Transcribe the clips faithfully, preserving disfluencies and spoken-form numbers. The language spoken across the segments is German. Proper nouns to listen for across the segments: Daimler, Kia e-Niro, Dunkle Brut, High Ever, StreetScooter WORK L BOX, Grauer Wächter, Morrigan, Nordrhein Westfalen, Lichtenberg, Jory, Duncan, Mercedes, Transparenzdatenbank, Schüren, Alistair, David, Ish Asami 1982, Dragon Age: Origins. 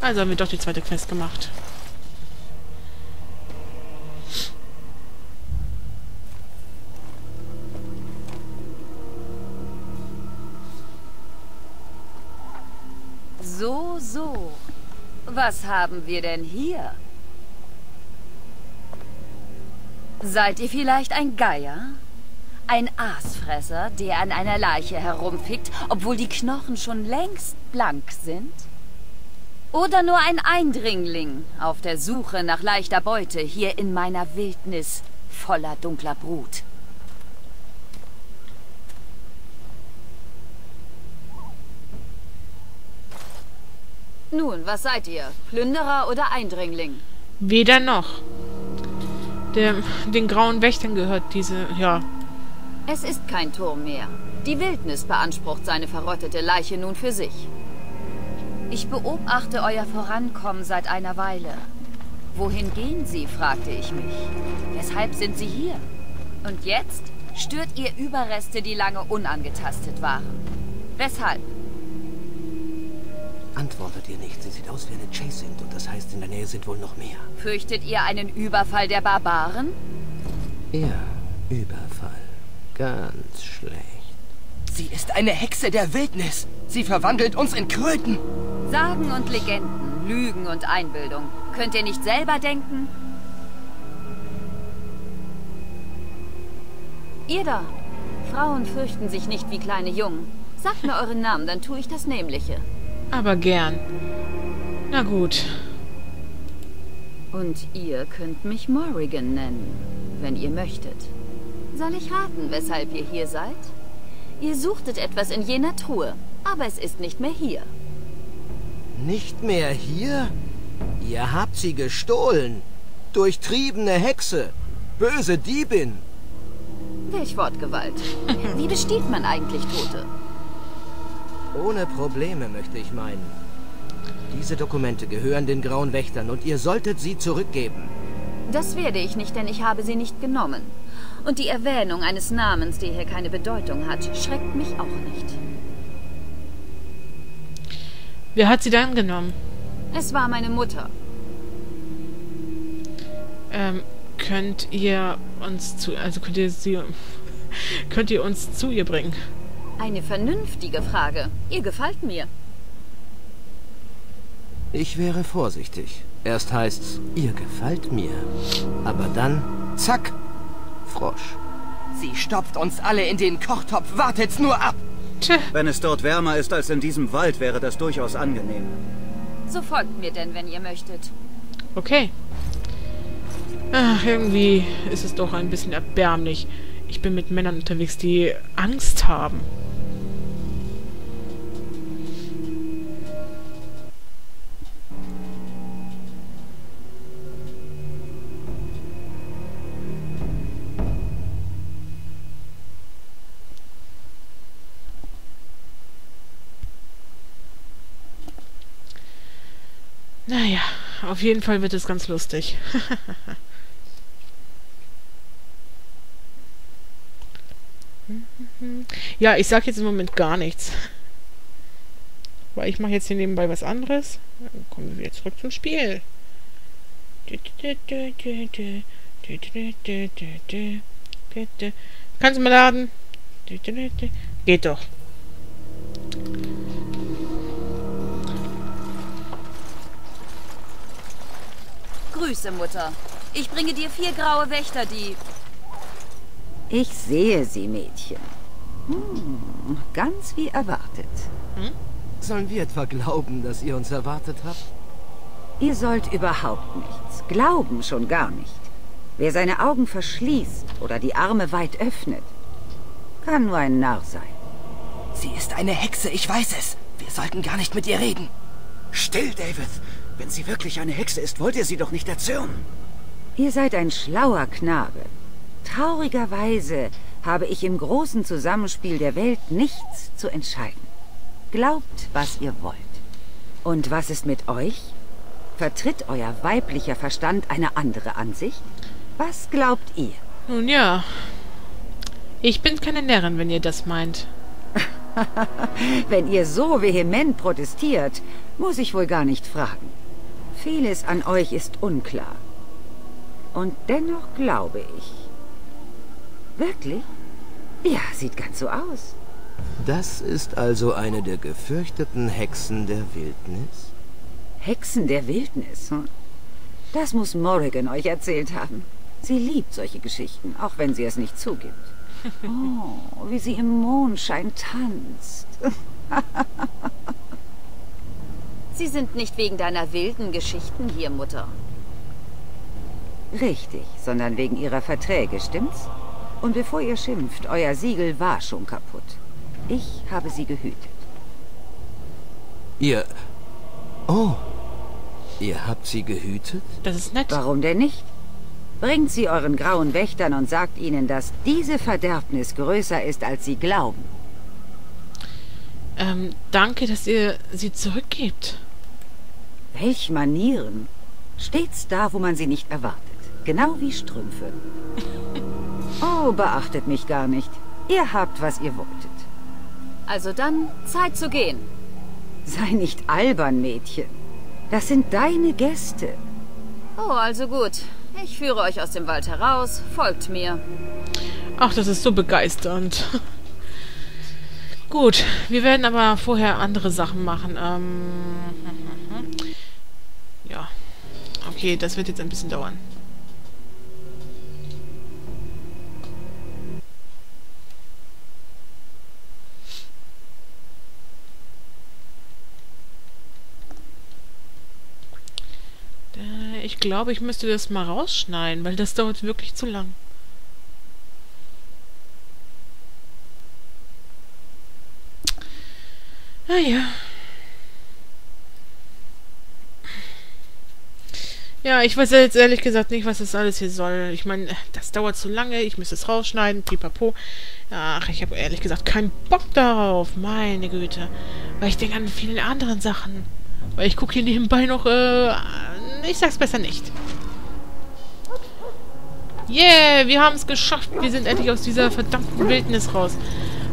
Also haben wir doch die zweite Quest gemacht. So, so. Was haben wir denn hier? Seid ihr vielleicht ein Geier? Ein Aasfresser, der an einer Leiche herumfickt, obwohl die Knochen schon längst blank sind? Oder nur ein Eindringling auf der Suche nach leichter Beute hier in meiner Wildnis voller dunkler Brut? Nun, was seid ihr? Plünderer oder Eindringling? Weder noch. Dem, den grauen Wächtern gehört diese, ja. Es ist kein Turm mehr. Die Wildnis beansprucht seine verrottete Leiche nun für sich. Ich beobachte euer Vorankommen seit einer Weile. Wohin gehen sie, fragte ich mich. Weshalb sind sie hier? Und jetzt stört ihr Überreste, die lange unangetastet waren. Weshalb? Antwortet ihr nicht. Sie sieht aus wie eine Chasing und das heißt, in der Nähe sind wohl noch mehr. Fürchtet ihr einen Überfall der Barbaren? Ja, Überfall. Ganz schlecht. Sie ist eine Hexe der Wildnis. Sie verwandelt uns in Kröten. Sagen und Legenden, Lügen und Einbildung. Könnt ihr nicht selber denken? Ihr da. Frauen fürchten sich nicht wie kleine Jungen. Sagt mir euren Namen, dann tue ich das Nämliche. Aber gern. Na gut. Und ihr könnt mich Morrigan nennen, wenn ihr möchtet. Soll ich raten, weshalb ihr hier seid? Ihr suchtet etwas in jener Truhe, aber es ist nicht mehr hier. Nicht mehr hier? Ihr habt sie gestohlen. Durchtriebene Hexe. Böse Diebin. Welch Wortgewalt. Wie bestiehlt man eigentlich Tote? Ohne Probleme, möchte ich meinen. Diese Dokumente gehören den Grauen Wächtern und ihr solltet sie zurückgeben. Das werde ich nicht, denn ich habe sie nicht genommen. Und die Erwähnung eines Namens, der hier keine Bedeutung hat, schreckt mich auch nicht. Wer hat sie dann genommen? Es war meine Mutter. Ähm, könnt ihr uns zu... Also könnt ihr sie... Könnt ihr uns zu ihr bringen? Eine vernünftige Frage. Ihr gefällt mir. Ich wäre vorsichtig. Erst heißt's, ihr gefällt mir. Aber dann, zack, Frosch. Sie stopft uns alle in den Kochtopf. Wartet's nur ab! Tja. Wenn es dort wärmer ist als in diesem Wald, wäre das durchaus angenehm. So folgt mir denn, wenn ihr möchtet. Okay. Ach, irgendwie ist es doch ein bisschen erbärmlich. Ich bin mit Männern unterwegs, die Angst haben. Naja, auf jeden Fall wird es ganz lustig. Ja, ich sag jetzt im Moment gar nichts. Weil ich mache jetzt hier nebenbei was anderes. Dann kommen wir wieder zurück zum Spiel. Kannst du mal laden? Geht doch. Grüße, Mutter. Ich bringe dir vier graue Wächter, die... Ich sehe sie, Mädchen. Hm, ganz wie erwartet. Hm? Sollen wir etwa glauben, dass ihr uns erwartet habt? Ihr sollt überhaupt nichts. Glauben schon gar nicht. Wer seine Augen verschließt oder die Arme weit öffnet, kann nur ein Narr sein. Sie ist eine Hexe, ich weiß es. Wir sollten gar nicht mit ihr reden. Still, David. Wenn sie wirklich eine Hexe ist, wollt ihr sie doch nicht erzürnen. Ihr seid ein schlauer Knabe. Traurigerweise habe ich im großen Zusammenspiel der Welt nichts zu entscheiden. Glaubt, was ihr wollt. Und was ist mit euch? Vertritt euer weiblicher Verstand eine andere Ansicht? Was glaubt ihr? Nun ja, ich bin keine Närrin, wenn ihr das meint. Wenn ihr so vehement protestiert, muss ich wohl gar nicht fragen. Vieles an euch ist unklar. Und dennoch glaube ich. Wirklich? Ja, sieht ganz so aus. Das ist also eine der gefürchteten Hexen der Wildnis? Hexen der Wildnis? Hm? Das muss Morrigan euch erzählt haben. Sie liebt solche Geschichten, auch wenn sie es nicht zugibt. Oh, wie sie im Mondschein tanzt. Sie sind nicht wegen deiner wilden Geschichten hier, Mutter. Richtig, sondern wegen ihrer Verträge, stimmt's? Und bevor ihr schimpft, euer Siegel war schon kaputt. Ich habe sie gehütet. Ihr... Oh, ihr habt sie gehütet? Das ist nett. Warum denn nicht? Bringt sie euren grauen Wächtern und sagt ihnen, dass diese Verderbnis größer ist, als sie glauben. Ähm, danke, dass ihr sie zurückgebt. Welch Manieren. Stets da, wo man sie nicht erwartet. Genau wie Strümpfe. Oh, beachtet mich gar nicht. Ihr habt, was ihr wolltet. Also dann, Zeit zu gehen. Sei nicht albern, Mädchen. Das sind deine Gäste. Oh, also gut. Ich führe euch aus dem Wald heraus. Folgt mir. Ach, das ist so begeisternd. Gut, wir werden aber vorher andere Sachen machen. Ähm, ja. Okay, das wird jetzt ein bisschen dauern. Ich glaube, ich müsste das mal rausschneiden, weil das dauert wirklich zu lang. Ah ja. Ja, ich weiß jetzt ehrlich gesagt nicht, was das alles hier soll. Ich meine, das dauert zu lange, ich müsste es rausschneiden, pipapo. Ach, ich habe ehrlich gesagt keinen Bock darauf, meine Güte. Weil ich denke an viele anderen Sachen. Weil ich gucke hier nebenbei noch, äh... ich sag's besser nicht. Yeah, wir haben es geschafft. Wir sind endlich aus dieser verdammten Wildnis raus.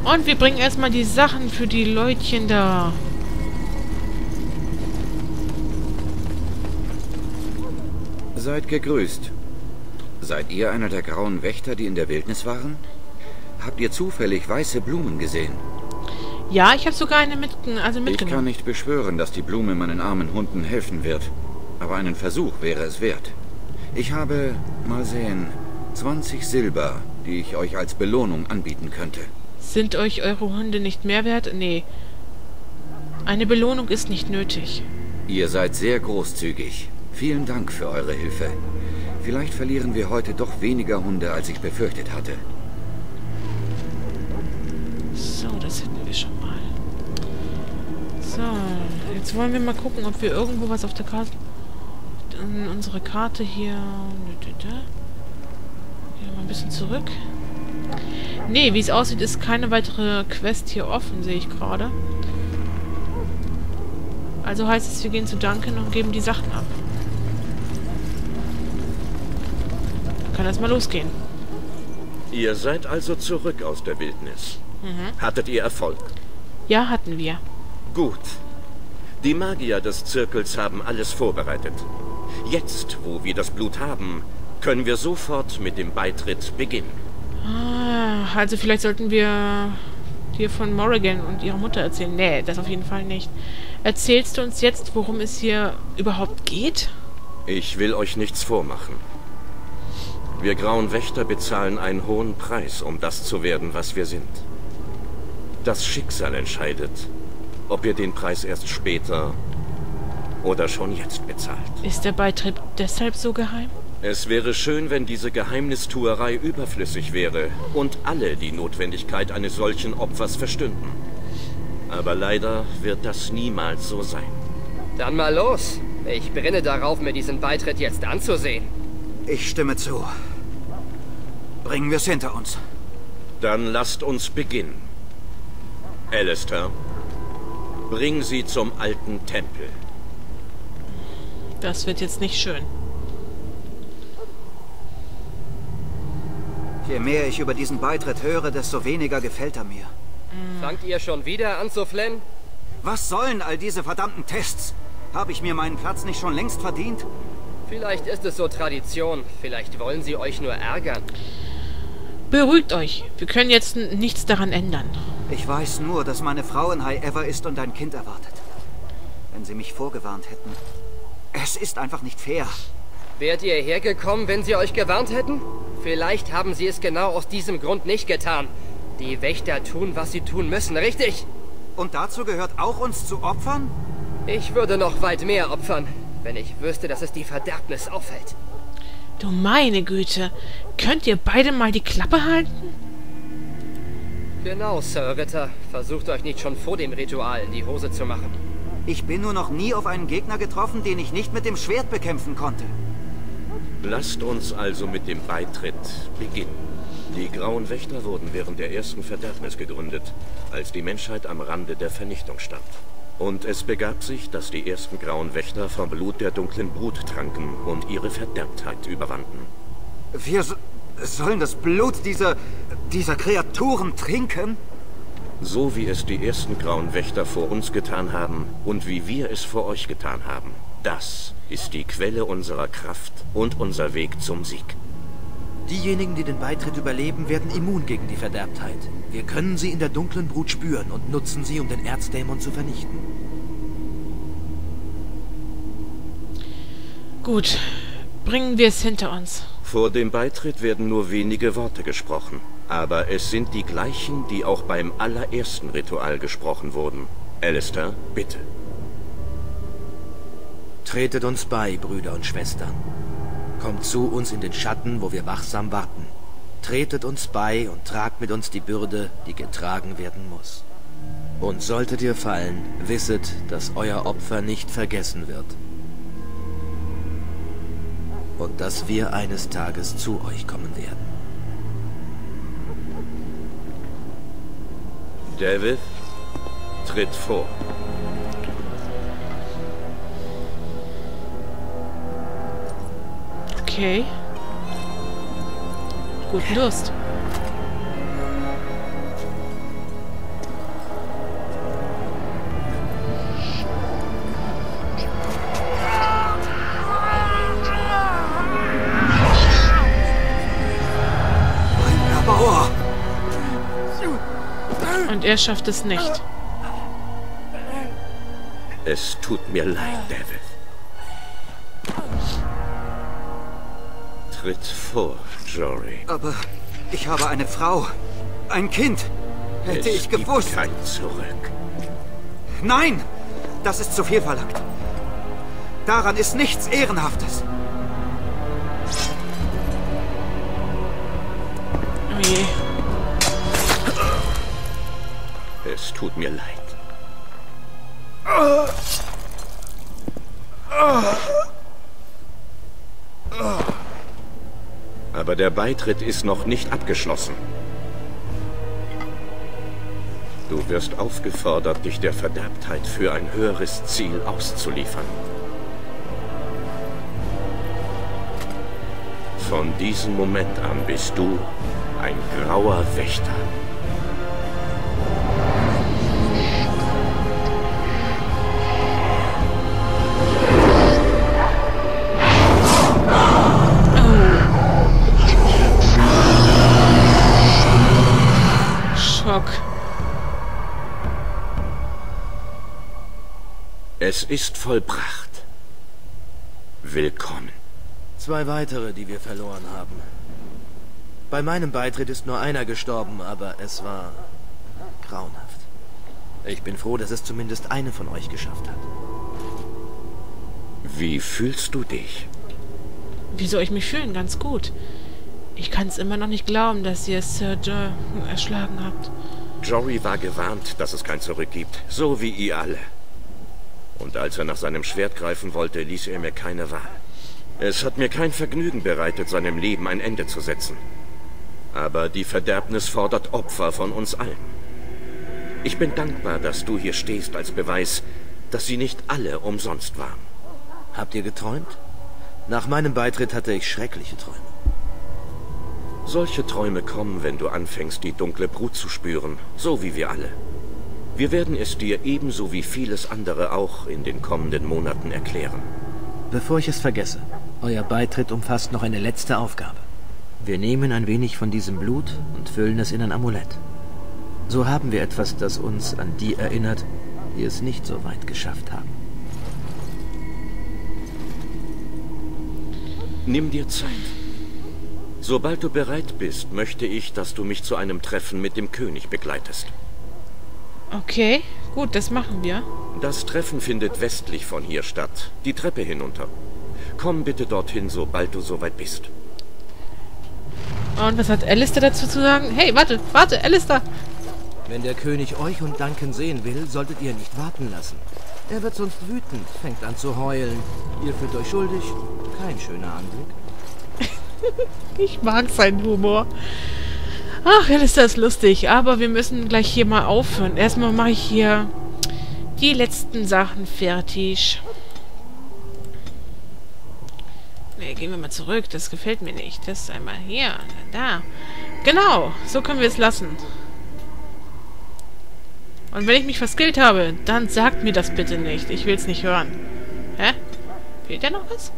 Und wir bringen erstmal die Sachen für die Leutchen da. Seid gegrüßt. Seid ihr einer der grauen Wächter, die in der Wildnis waren? Habt ihr zufällig weiße Blumen gesehen? Ja, ich habe sogar eine mit, also mitgenommen. Ich kann nicht beschwören, dass die Blume meinen armen Hunden helfen wird. Aber einen Versuch wäre es wert. Ich habe, mal sehen, zwanzig Silber, die ich euch als Belohnung anbieten könnte. Sind euch eure Hunde nicht mehr wert? Nee. Eine Belohnung ist nicht nötig. Ihr seid sehr großzügig. Vielen Dank für eure Hilfe. Vielleicht verlieren wir heute doch weniger Hunde, als ich befürchtet hatte. So, das hätten wir schon mal. So, jetzt wollen wir mal gucken, ob wir irgendwo was auf der Karte... In unsere Karte hier... Hier mal ein bisschen zurück. Ne, wie es aussieht, ist keine weitere Quest hier offen, sehe ich gerade. Also heißt es, wir gehen zu Duncan und geben die Sachen ab. Dann kann das mal losgehen. Ihr seid also zurück aus der Wildnis. Mhm. Hattet ihr Erfolg? Ja, hatten wir. Gut. Die Magier des Zirkels haben alles vorbereitet. Jetzt, wo wir das Blut haben, können wir sofort mit dem Beitritt beginnen. Ah, also vielleicht sollten wir dir von Morrigan und ihrer Mutter erzählen. Nee, das auf jeden Fall nicht. Erzählst du uns jetzt, worum es hier überhaupt geht? Ich will euch nichts vormachen. Wir grauen Wächter bezahlen einen hohen Preis, um das zu werden, was wir sind. Das Schicksal entscheidet, ob ihr den Preis erst später... oder schon jetzt bezahlt. Ist der Beitritt deshalb so geheim? Es wäre schön, wenn diese Geheimnistuerei überflüssig wäre und alle die Notwendigkeit eines solchen Opfers verstünden. Aber leider wird das niemals so sein. Dann mal los. Ich brenne darauf, mir diesen Beitritt jetzt anzusehen. Ich stimme zu. Bringen wir es hinter uns. Dann lasst uns beginnen. Alistair, bring sie zum alten Tempel. Das wird jetzt nicht schön. Je mehr ich über diesen Beitritt höre, desto weniger gefällt er mir. Fangt ihr schon wieder an zu flennen? Was sollen all diese verdammten Tests? Habe ich mir meinen Platz nicht schon längst verdient? Vielleicht ist es so Tradition. Vielleicht wollen sie euch nur ärgern. Beruhigt euch. Wir können jetzt nichts daran ändern. Ich weiß nur, dass meine Frau in High Ever ist und ein Kind erwartet. Wenn sie mich vorgewarnt hätten. Es ist einfach nicht fair. Wärt ihr hergekommen, wenn sie euch gewarnt hätten? Vielleicht haben sie es genau aus diesem Grund nicht getan. Die Wächter tun, was sie tun müssen, richtig? Und dazu gehört auch, uns zu opfern? Ich würde noch weit mehr opfern, wenn ich wüsste, dass es die Verderbnis auffällt. Du meine Güte, könnt ihr beide mal die Klappe halten? Genau, Sir Ritter. Versucht euch nicht schon vor dem Ritual in die Hose zu machen. Ich bin nur noch nie auf einen Gegner getroffen, den ich nicht mit dem Schwert bekämpfen konnte. Lasst uns also mit dem Beitritt beginnen. Die Grauen Wächter wurden während der ersten Verderbnis gegründet, als die Menschheit am Rande der Vernichtung stand. Und es begab sich, dass die ersten Grauen Wächter vom Blut der dunklen Brut tranken und ihre Verderbtheit überwanden. Wir so- sollen das Blut dieser, dieser Kreaturen trinken? So wie es die ersten Grauen Wächter vor uns getan haben und wie wir es vor euch getan haben. Das ist die Quelle unserer Kraft und unser Weg zum Sieg. Diejenigen, die den Beitritt überleben, werden immun gegen die Verderbtheit. Wir können sie in der dunklen Brut spüren und nutzen sie, um den Erzdämon zu vernichten. Gut, bringen wir es hinter uns. Vor dem Beitritt werden nur wenige Worte gesprochen. Aber es sind die gleichen, die auch beim allerersten Ritual gesprochen wurden. Alistair, bitte. Tretet uns bei, Brüder und Schwestern. Kommt zu uns in den Schatten, wo wir wachsam warten. Tretet uns bei und tragt mit uns die Bürde, die getragen werden muss. Und solltet ihr fallen, wisset, dass euer Opfer nicht vergessen wird. Und dass wir eines Tages zu euch kommen werden. David, tritt vor. Okay. Guten Durst. Und er schafft es nicht. Es tut mir leid, David. Tritt vor, Jory. Aber ich habe eine Frau, ein Kind. Hätte ich gewusst. Es gibt kein Zurück. Nein, das ist zu viel verlangt. Daran ist nichts Ehrenhaftes. Oh je. Es tut mir leid. Oh. Oh. Oh. Aber der Beitritt ist noch nicht abgeschlossen. Du wirst aufgefordert, dich der Verderbtheit für ein höheres Ziel auszuliefern. Von diesem Moment an bist du ein grauer Wächter. Es ist vollbracht. Willkommen. Zwei weitere, die wir verloren haben. Bei meinem Beitritt ist nur einer gestorben, aber es war grauenhaft. Ich bin froh, dass es zumindest eine von euch geschafft hat. Wie fühlst du dich? Wie soll ich mich fühlen? Ganz gut. Ich kann es immer noch nicht glauben, dass ihr Sir Joe erschlagen habt. Jory war gewarnt, dass es kein Zurück gibt, so wie ihr alle. Und als er nach seinem Schwert greifen wollte, ließ er mir keine Wahl. Es hat mir kein Vergnügen bereitet, seinem Leben ein Ende zu setzen. Aber die Verderbnis fordert Opfer von uns allen. Ich bin dankbar, dass du hier stehst als Beweis, dass sie nicht alle umsonst waren. Habt ihr geträumt? Nach meinem Beitritt hatte ich schreckliche Träume. Solche Träume kommen, wenn du anfängst, die dunkle Brut zu spüren, so wie wir alle. Wir werden es dir ebenso wie vieles andere auch in den kommenden Monaten erklären. Bevor ich es vergesse, euer Beitritt umfasst noch eine letzte Aufgabe. Wir nehmen ein wenig von diesem Blut und füllen es in ein Amulett. So haben wir etwas, das uns an die erinnert, die es nicht so weit geschafft haben. Nimm dir Zeit. Sobald du bereit bist, möchte ich, dass du mich zu einem Treffen mit dem König begleitest. Okay, gut, das machen wir. Das Treffen findet westlich von hier statt, die Treppe hinunter. Komm bitte dorthin, sobald du soweit bist. Und was hat Alistair dazu zu sagen? Hey, warte, warte, Alistair! Wenn der König euch und Duncan sehen will, solltet ihr nicht warten lassen. Er wird sonst wütend, fängt an zu heulen. Ihr fühlt euch schuldig. Kein schöner Anblick. Ich mag seinen Humor. Ach, Alistair ist lustig, aber wir müssen gleich hier mal aufhören. Erstmal mache ich hier die letzten Sachen fertig. Ne, gehen wir mal zurück. Das gefällt mir nicht. Das ist einmal hier, da. Genau, so können wir es lassen. Und wenn ich mich verskillt habe, dann sagt mir das bitte nicht. Ich will es nicht hören. Hä? Fehlt da noch was?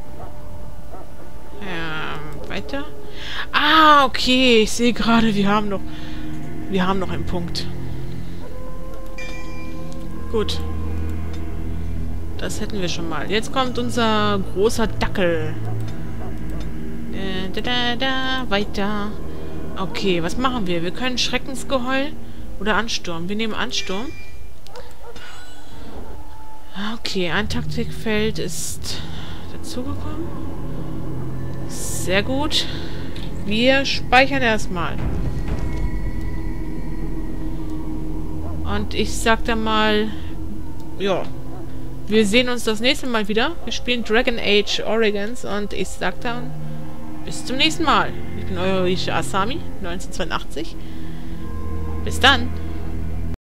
Ja, weiter. Ah, okay. Ich sehe gerade, wir haben noch... Wir haben noch einen Punkt. Gut. Das hätten wir schon mal. Jetzt kommt unser großer Dackel. Da, da, da, da, weiter. Okay, was machen wir? Wir können Schreckensgeheul oder Ansturm. Wir nehmen Ansturm. Okay, ein Taktikfeld ist dazugekommen. Sehr gut. Wir speichern erstmal. Und ich sag dann mal, ja... Wir sehen uns das nächste Mal wieder. Wir spielen Dragon Age: Origins und ich sag dann, bis zum nächsten Mal. Ich bin euer Ish Asami neunzehnhundertzweiundachtzig. Bis dann!